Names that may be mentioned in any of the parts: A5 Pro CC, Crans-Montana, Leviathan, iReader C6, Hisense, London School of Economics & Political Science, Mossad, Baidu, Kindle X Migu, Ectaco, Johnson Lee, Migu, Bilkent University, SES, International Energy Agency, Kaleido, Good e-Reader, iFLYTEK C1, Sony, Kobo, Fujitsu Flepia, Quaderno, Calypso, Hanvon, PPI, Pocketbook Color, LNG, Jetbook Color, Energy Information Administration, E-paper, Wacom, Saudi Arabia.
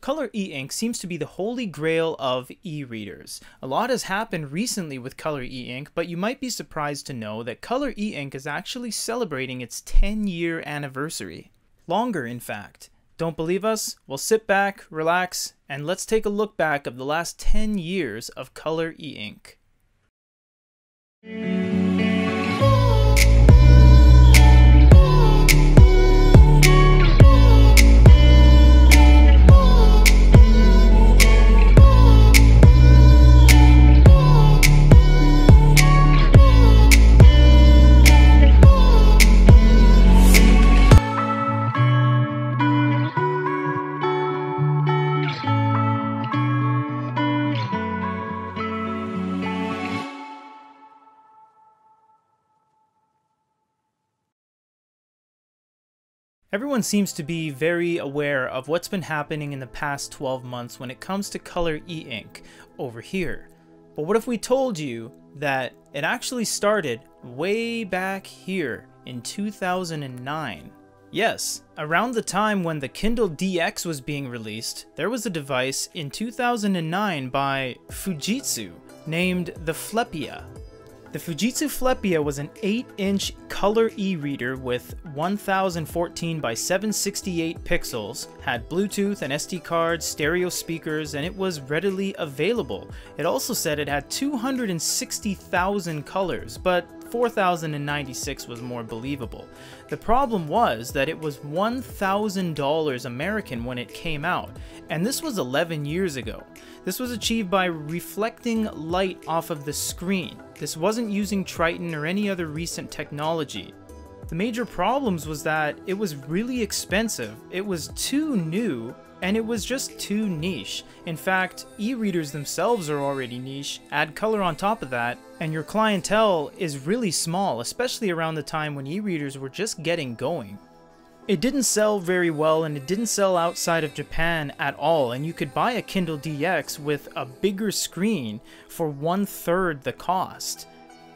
Color e-ink seems to be the holy grail of e-readers. A lot has happened recently with Color e-ink, but you might be surprised to know that Color e-ink is actually celebrating its 10-year anniversary. Longer, in fact. Don't believe us? Well, sit back, relax, and let's take a look back of the last 10 years of Color e-ink. Everyone seems to be very aware of what's been happening in the past 12 months when it comes to Color e-ink over here. But what if we told you that it actually started way back here in 2009? Yes, around the time when the Kindle DX was being released, there was a device in 2009 by Fujitsu named the Flepia. The Fujitsu Flepia was an 8-inch color e-reader with 1014 by 768 pixels, had Bluetooth, an SD card, stereo speakers, and it was readily available. It also said it had 260,000 colors, but 4,096 was more believable. The problem was that it was $1,000 American when it came out, and this was 11 years ago. This was achieved by reflecting light off of the screen. This wasn't using Triton or any other recent technology. The major problems was that it was really expensive, it was too new, and it was just too niche. In fact, e-readers themselves are already niche, add color on top of that, and your clientele is really small, especially around the time when e-readers were just getting going. It didn't sell very well, and it didn't sell outside of Japan at all, and you could buy a Kindle DX with a bigger screen for 1/3 the cost.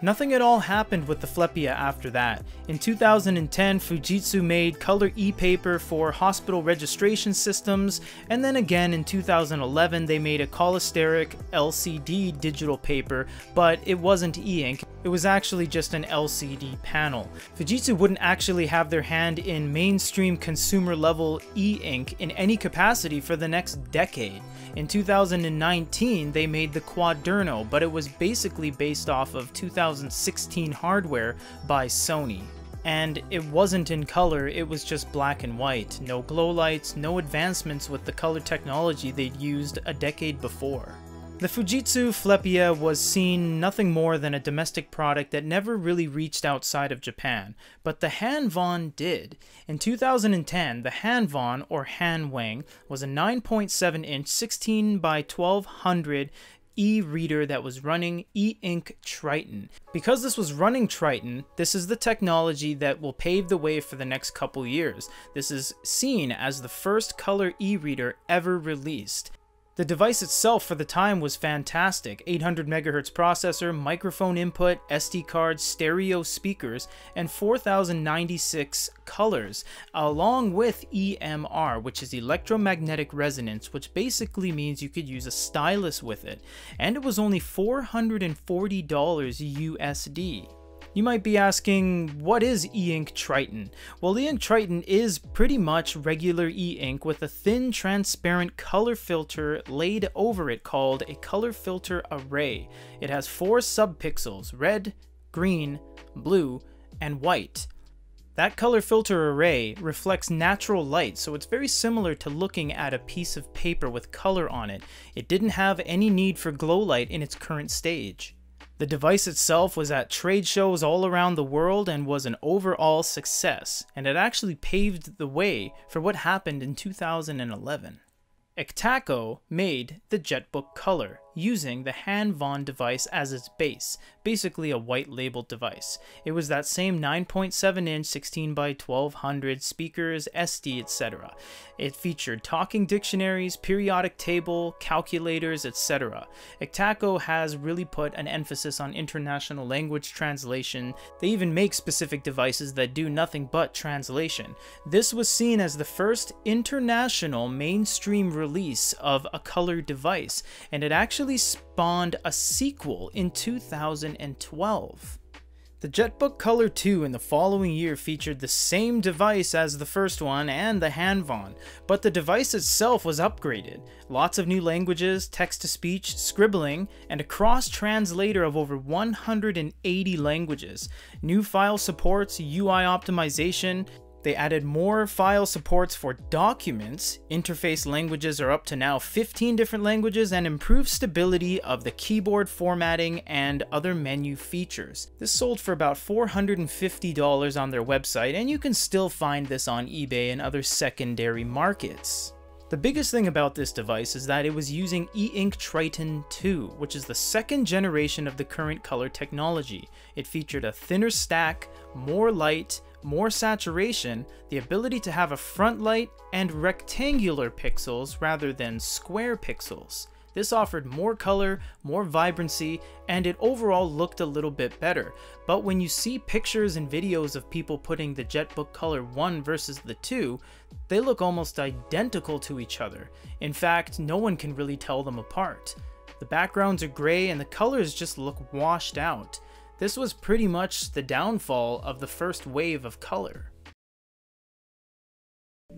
Nothing at all happened with the Flepia after that. In 2010, Fujitsu made color e-paper for hospital registration systems, and then again in 2011 they made a cholesteric LCD digital paper, but it wasn't e-ink, it was actually just an LCD panel. Fujitsu wouldn't actually have their hand in mainstream consumer level e-ink in any capacity for the next decade. In 2019, they made the Quaderno, but it was basically based off of 2016 hardware by Sony. And it wasn't in color, it was just black and white. No glow lights, no advancements with the color technology they'd used a decade before. The Fujitsu Flepia was seen nothing more than a domestic product that never really reached outside of Japan, but the Hanvon did. In 2010, the Hanvon, or Hanwang, was a 9.7-inch 16 by 1200 e-reader that was running E-Ink Triton. Because this was running Triton, this is the technology that will pave the way for the next couple years. This is seen as the first color e-reader ever released. The device itself for the time was fantastic, 800 MHz processor, microphone input, SD card, stereo speakers, and 4,096 colors, along with EMR, which is electromagnetic resonance, which basically means you could use a stylus with it, and it was only $440 USD. You might be asking, what is E-Ink Triton? Well, E-Ink Triton is pretty much regular e-ink with a thin transparent color filter laid over it called a color filter array. It has 4 subpixels, red, green, blue, and white. That color filter array reflects natural light, so it's very similar to looking at a piece of paper with color on it. It didn't have any need for glow light in its current stage. The device itself was at trade shows all around the world and was an overall success, and it actually paved the way for what happened in 2011. Ectaco made the Jetbook Color. using the Hanvon device as its base, basically a white labeled device. It was that same 9.7 inch 16x1200 speakers, SD, etc. It featured talking dictionaries, periodic table, calculators, etc. Ectaco has really put an emphasis on international language translation. They even make specific devices that do nothing but translation. This was seen as the first international mainstream release of a color device, and it actually spawned a sequel in 2012. The Jetbook Color 2 in the following year featured the same device as the first one and the Hanvon, but the device itself was upgraded. Lots of new languages, text-to-speech, scribbling, and a cross-translator of over 180 languages. New file supports, UI optimization. They added more file supports for documents. Interface languages are up to now 15 different languages, and improved stability of the keyboard formatting and other menu features. This sold for about $450 on their website, and you can still find this on eBay and other secondary markets. The biggest thing about this device is that it was using E-Ink Triton 2, which is the second generation of the current color technology. It featured a thinner stack, more light, more saturation, the ability to have a front light, and rectangular pixels rather than square pixels. This offered more color, more vibrancy, and it overall looked a little bit better. But when you see pictures and videos of people putting the Jetbook Color 1 versus the 2, they look almost identical to each other. In fact, no one can really tell them apart. The backgrounds are gray and the colors just look washed out. This was pretty much the downfall of the first wave of color.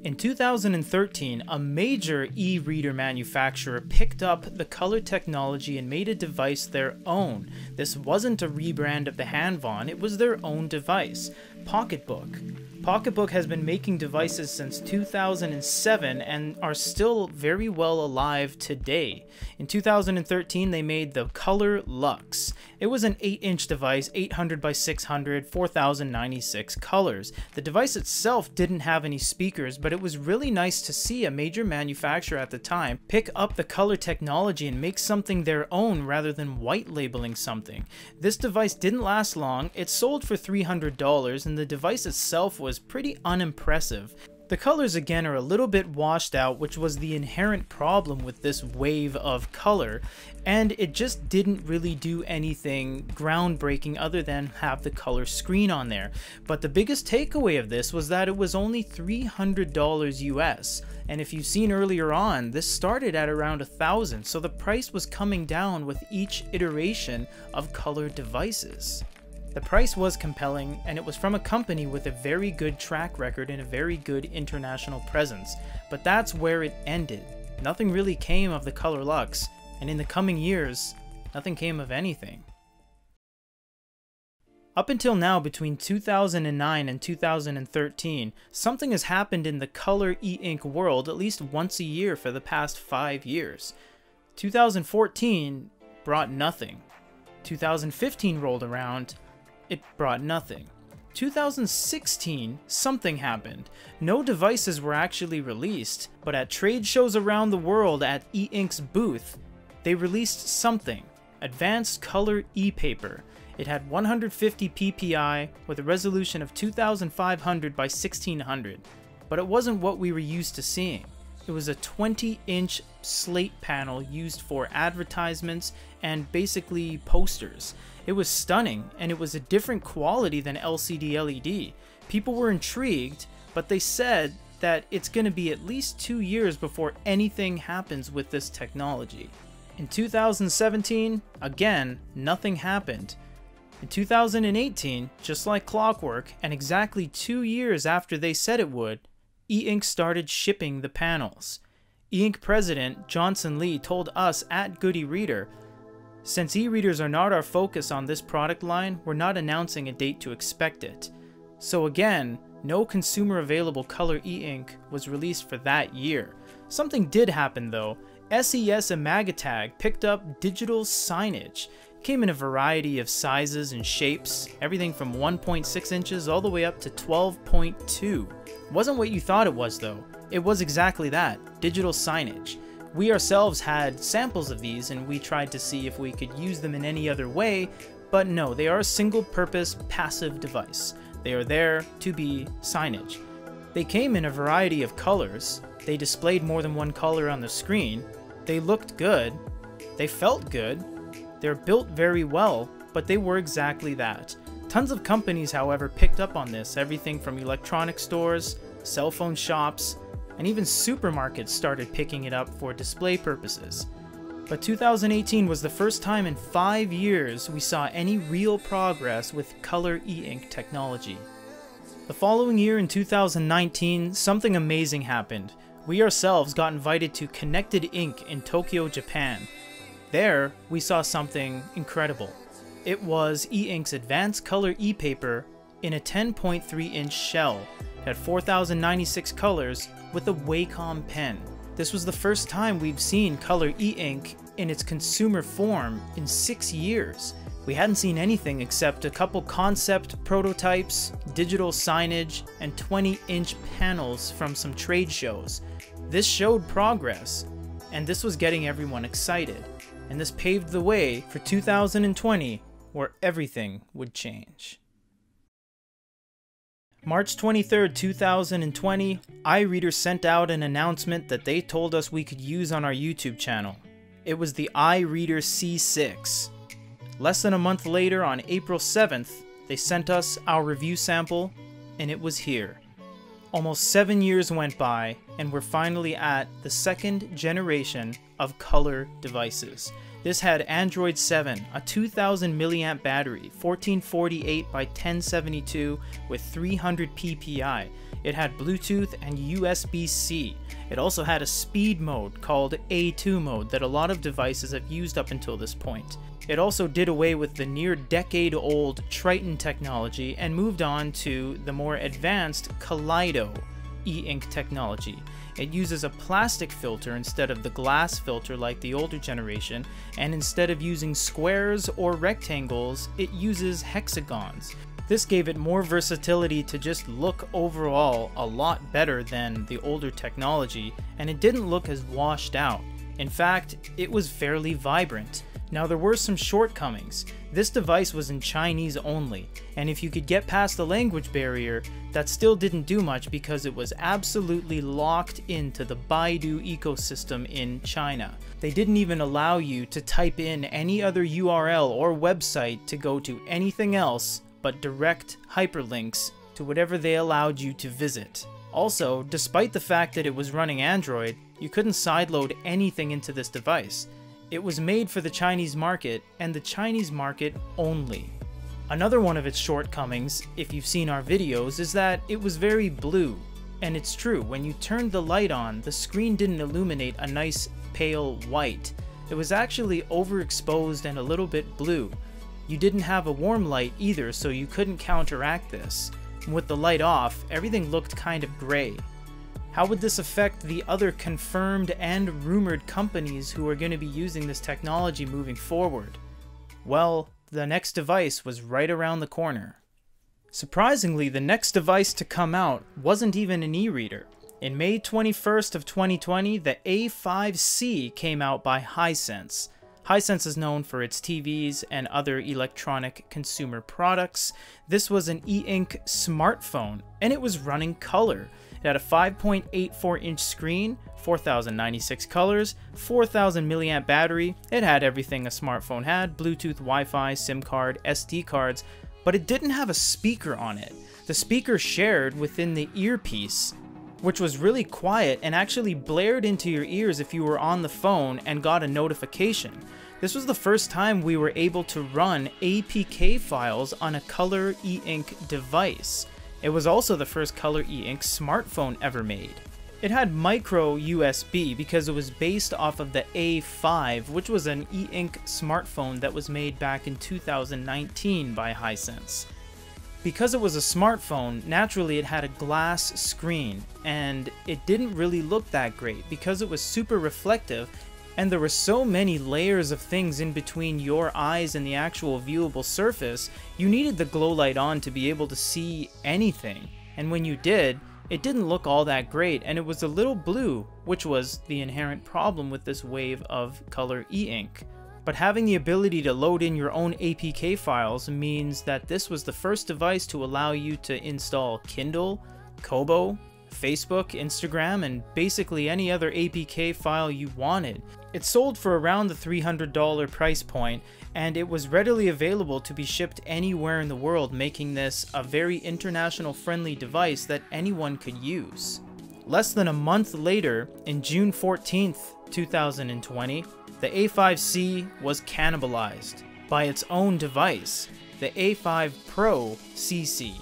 In 2013, a major e-reader manufacturer picked up the color technology and made a device their own. This wasn't a rebrand of the Hanvon, it was their own device, Pocketbook. Pocketbook has been making devices since 2007 and are still very well alive today. In 2013, they made the Color Luxe. It was an 8-inch device, 800 by 600, 4,096 colors. The device itself didn't have any speakers, but it was really nice to see a major manufacturer at the time pick up the color technology and make something their own rather than white labeling something. This device didn't last long. It sold for $300, and the device itself was pretty unimpressive. The colors again are a little bit washed out, which was the inherent problem with this wave of color, and it just didn't really do anything groundbreaking other than have the color screen on there. But the biggest takeaway of this was that it was only $300 US, and if you've seen earlier on, this started at around $1,000, so the price was coming down with each iteration of color devices. The price was compelling, and it was from a company with a very good track record and a very good international presence, but that's where it ended. Nothing really came of the Color Luxe, and in the coming years, nothing came of anything. Up until now, between 2009 and 2013, something has happened in the color e-ink world at least once a year for the past 5 years. 2014 brought nothing. 2015 rolled around. It brought nothing. 2016, something happened. No devices were actually released, but at trade shows around the world at E-Ink's booth, they released something, Advanced Color e-Paper. It had 150 ppi with a resolution of 2500 by 1600, but it wasn't what we were used to seeing. It was a 20-inch slate panel used for advertisements and basically posters. It was stunning, and it was a different quality than LCD LED. People were intrigued, but they said that it's going to be at least 2 years before anything happens with this technology. In 2017, again, nothing happened. In 2018, just like clockwork, and exactly 2 years after they said it would, E-Ink started shipping the panels. E-Ink president Johnson Lee told us at Good e-Reader, "Since e-readers are not our focus on this product line, we're not announcing a date to expect it." So again, no consumer available color e-ink was released for that year. Something did happen though. SES Imagotag picked up digital signage. It came in a variety of sizes and shapes, everything from 1.6 inches all the way up to 12.2. Wasn't what you thought it was though. It was exactly that, digital signage. We ourselves had samples of these and we tried to see if we could use them in any other way, but no, they are a single-purpose passive device. They are there to be signage. They came in a variety of colors, they displayed more than one color on the screen, they looked good, they felt good, they're built very well, but they were exactly that. Tons of companies, however, picked up on this. Everything from electronic stores, cell phone shops, and even supermarkets started picking it up for display purposes. But 2018 was the first time in 5 years we saw any real progress with color e-ink technology. The following year in 2019, something amazing happened. We ourselves got invited to Connected Ink in Tokyo, Japan. There, we saw something incredible. It was e-ink's advanced color e-paper in a 10.3-inch shell. It had 4,096 colors with a Wacom pen. This was the first time we've seen color e-ink in its consumer form in 6 years. We hadn't seen anything except a couple concept prototypes, digital signage, and 20-inch panels from some trade shows. This showed progress, and this was getting everyone excited. And this paved the way for 2020, where everything would change. March 23rd, 2020, iReader sent out an announcement that they told us we could use on our YouTube channel. It was the iReader C6. Less than a month later, on April 7th, they sent us our review sample, and it was here. Almost 7 years went by, and we're finally at the second generation of color devices. This had Android 7, a 2000 milliamp battery, 1448 by 1072 with 300 PPI. It had Bluetooth and USB-C. It also had a speed mode called A2 mode that a lot of devices have used up until this point. It also did away with the near decade-old Triton technology and moved on to the more advanced Kaleido e-ink technology. It uses a plastic filter instead of the glass filter like the older generation, and instead of using squares or rectangles, it uses hexagons. This gave it more versatility to just look overall a lot better than the older technology, and it didn't look as washed out. In fact, it was fairly vibrant. Now there were some shortcomings. This device was in Chinese only, and if you could get past the language barrier, that still didn't do much because it was absolutely locked into the Baidu ecosystem in China. They didn't even allow you to type in any other URL or website to go to anything else but direct hyperlinks to whatever they allowed you to visit. Also, despite the fact that it was running Android, you couldn't sideload anything into this device. It was made for the Chinese market, and the Chinese market only. Another one of its shortcomings, if you've seen our videos, is that it was very blue. And it's true, when you turned the light on, the screen didn't illuminate a nice pale white. It was actually overexposed and a little bit blue. You didn't have a warm light either, so you couldn't counteract this. And with the light off, everything looked kind of gray. How would this affect the other confirmed and rumored companies who are going to be using this technology moving forward? Well, the next device was right around the corner. Surprisingly, the next device to come out wasn't even an e-reader. In May 21st of 2020, the A5C came out by Hisense. Hisense is known for its TVs and other electronic consumer products. This was an e-ink smartphone, and it was running color. It had a 5.84-inch screen, 4,096 colors, 4,000 milliamp battery. It had everything a smartphone had: Bluetooth, Wi-Fi, SIM card, SD cards, but it didn't have a speaker on it. The speaker shared within the earpiece, which was really quiet and actually blared into your ears if you were on the phone and got a notification. This was the first time we were able to run APK files on a color e-ink device. It was also the first color e-ink smartphone ever made. It had micro USB because it was based off of the A5, which was an e-ink smartphone that was made back in 2019 by Hisense. Because it was a smartphone, naturally it had a glass screen, and it didn't really look that great because it was super reflective, and there were so many layers of things in between your eyes and the actual viewable surface, you needed the glow light on to be able to see anything. And when you did, It didn't look all that great, and it was a little blue, which was the inherent problem with this wave of color e-ink. But having the ability to load in your own APK files means that this was the first device to allow you to install Kindle, Kobo, Facebook, Instagram, and basically any other APK file you wanted. It sold for around the $300 price point, and it was readily available to be shipped anywhere in the world, making this a very international friendly device that anyone could use. Less than a month later, in June 14th, 2020, the A5C was cannibalized by its own device, the A5 Pro CC.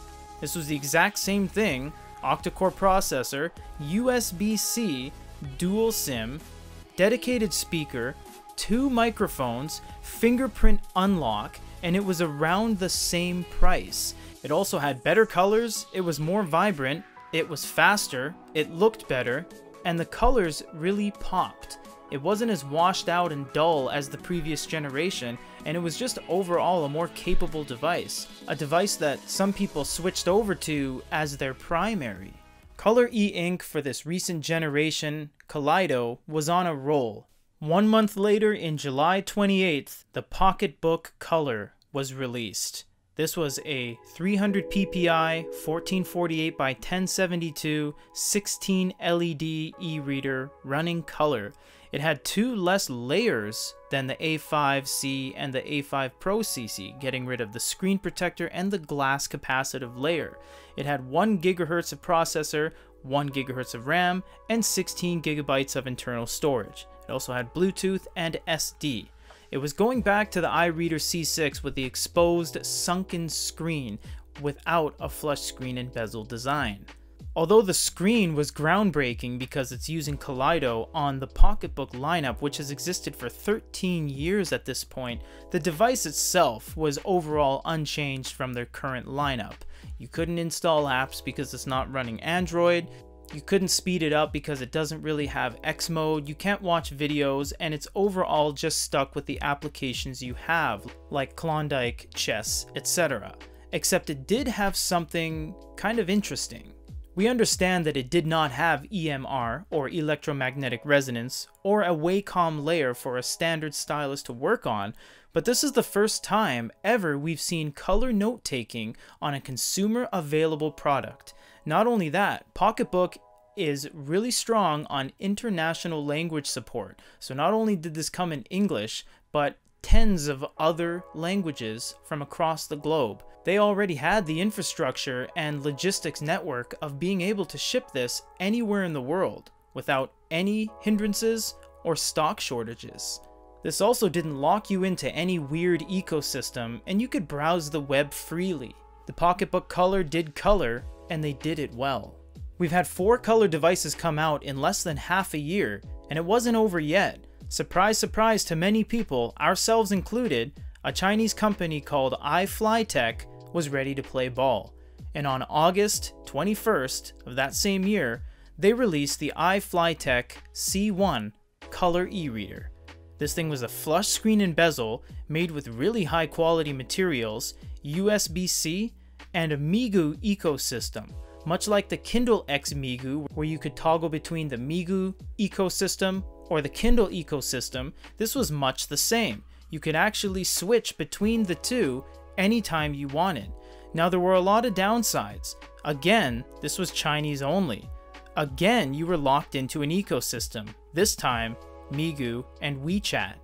This was the exact same thing, octa-core processor, USB-C, dual SIM, dedicated speaker, two microphones, fingerprint unlock, and it was around the same price. It also had better colors, it was more vibrant, it was faster, it looked better, and the colors really popped. It wasn't as washed out and dull as the previous generation, and it was just overall a more capable device. A device that some people switched over to as their primary. Color e-ink for this recent generation, Kaleido, was on a roll. 1 month later, in July 28th, the Pocketbook Color was released. This was a 300 ppi 1448 by 1072 16 LED e-reader running color. It had two less layers than the A5C and the A5 Pro CC, getting rid of the screen protector and the glass capacitive layer. It had 1 GHz of processor, 1 GHz of RAM, and 16 GB of internal storage. It also had Bluetooth and SD. It was going back to the iReader C6 with the exposed sunken screen without a flush screen and bezel design. Although the screen was groundbreaking because it's using Kaleido on the Pocketbook lineup, which has existed for 13 years at this point, the device itself was overall unchanged from their current lineup. You couldn't install apps because it's not running Android. You couldn't speed it up because it doesn't really have X mode. You can't watch videos, and it's overall just stuck with the applications you have, like Klondike, chess, etc. Except it did have something kind of interesting. We understand that it did not have EMR, or electromagnetic resonance, or a Wacom layer for a standard stylus to work on, but this is the first time ever we've seen color note-taking on a consumer-available product. Not only that, Pocketbook is really strong on international language support, so not only did this come in English, but tens of other languages from across the globe. They already had the infrastructure and logistics network of being able to ship this anywhere in the world without any hindrances or stock shortages. This also didn't lock you into any weird ecosystem, and you could browse the web freely. The Pocketbook Color did color, and they did it well. We've had 4 color devices come out in less than half a year, and it wasn't over yet. Surprise, surprise to many people, ourselves included, a Chinese company called iFLYTEK was ready to play ball. And on August 21st of that same year, they released the iFLYTEK C1 Color e-Reader. This thing was a flush screen and bezel made with really high quality materials, USB-C, and a Migu ecosystem. Much like the Kindle X Migu, where you could toggle between the Migu ecosystem or the Kindle ecosystem, this was much the same. You could actually switch between the two anytime you wanted. Now, there were a lot of downsides. Again, this was Chinese only. Again, you were locked into an ecosystem, this time Migu and WeChat.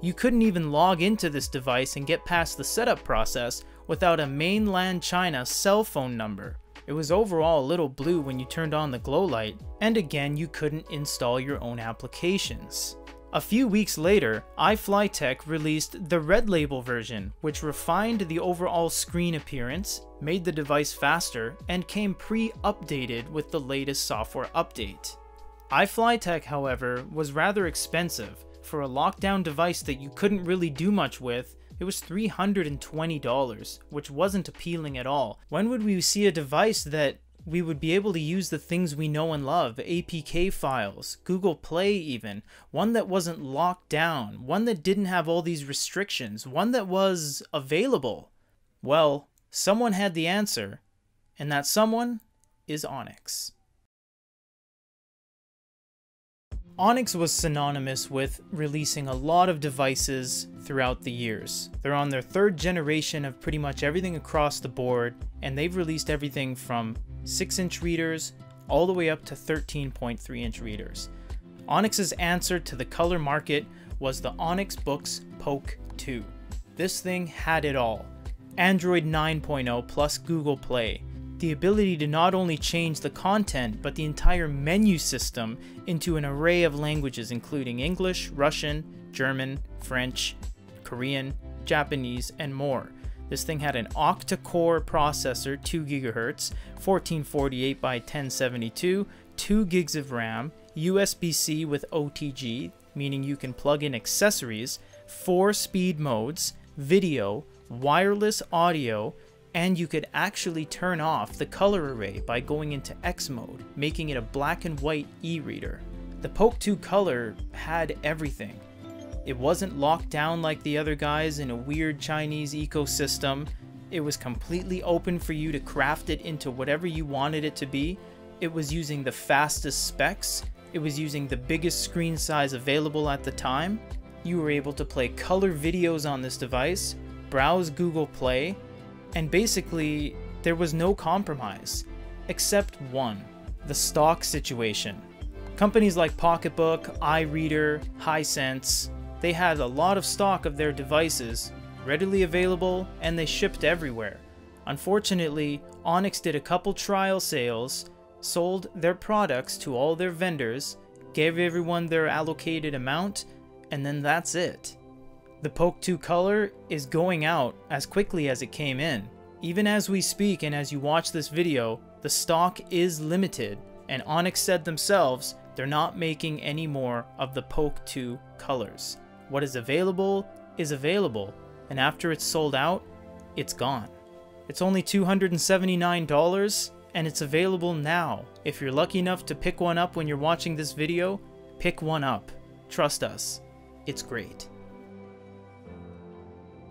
You couldn't even log into this device and get past the setup process without a mainland China cell phone number. It was overall a little blue when you turned on the glow light, and again, you couldn't install your own applications. A few weeks later, iFLYTEK released the red label version, which refined the overall screen appearance, made the device faster, and came pre-updated with the latest software update. iFLYTEK, however, was rather expensive. For a lockdown device that you couldn't really do much with, it was $320, which wasn't appealing at all. When would we see a device that we would be able to use the things we know and love, APK files, Google Play even, one that wasn't locked down, one that didn't have all these restrictions, one that was available? Well, someone had the answer, and that someone is Onyx. Onyx was synonymous with releasing a lot of devices throughout the years. They're on their third generation of pretty much everything across the board, and they've released everything from 6-inch readers all the way up to 13.3-inch readers. Onyx's answer to the color market was the Onyx Boox Poke 2. This thing had it all. Android 9.0 plus Google Play. The ability to not only change the content, but the entire menu system into an array of languages, including English, Russian, German, French, Korean, Japanese, and more. This thing had an octa-core processor, 2 GHz, 1448 by 1072, 2 gigs of RAM, USB-C with OTG, meaning you can plug in accessories, 4 speed modes, video, wireless audio, and you could actually turn off the color array by going into X mode, making it a black and white e-reader. The Poke 2 Color had everything. It wasn't locked down like the other guys in a weird Chinese ecosystem. It was completely open for you to craft it into whatever you wanted it to be. It was using the fastest specs. It was using the biggest screen size available at the time. You were able to play color videos on this device, browse Google Play, and basically, there was no compromise, except one, the stock situation. Companies like Pocketbook, iReader, Hisense, they had a lot of stock of their devices, readily available, and they shipped everywhere. Unfortunately, Onyx did a couple trial sales, sold their products to all their vendors, gave everyone their allocated amount, and then that's it. The Poke 2 Color is going out as quickly as it came in. Even as we speak and as you watch this video, the stock is limited, and Onyx said themselves they're not making any more of the Poke 2 Colors. What is available, and after it's sold out, it's gone. It's only $279, and it's available now. If you're lucky enough to pick one up when you're watching this video, pick one up. Trust us, it's great.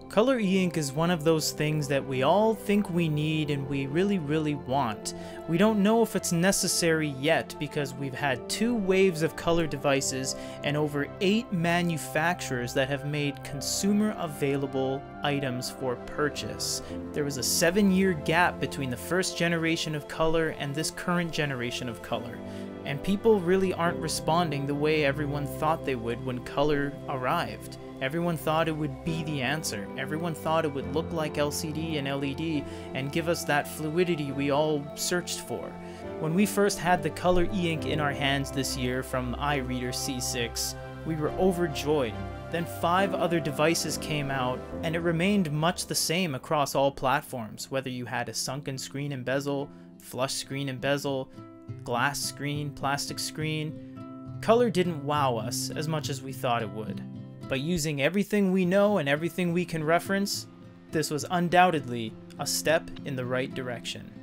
Color e-ink is one of those things that we all think we need and we really want. We don't know if it's necessary yet because we've had 2 waves of color devices and over 8 manufacturers that have made consumer available items for purchase. There was a 7-year gap between the first generation of color and this current generation of color. And people really aren't responding the way everyone thought they would when color arrived. Everyone thought it would be the answer. Everyone thought it would look like LCD and LED and give us that fluidity we all searched for. When we first had the color e-ink in our hands this year from iReader C6, we were overjoyed. Then 5 other devices came out, and it remained much the same across all platforms, whether you had a sunken screen and bezel, flush screen and bezel, glass screen, plastic screen. Color didn't wow us as much as we thought it would. But using everything we know and everything we can reference, this was undoubtedly a step in the right direction.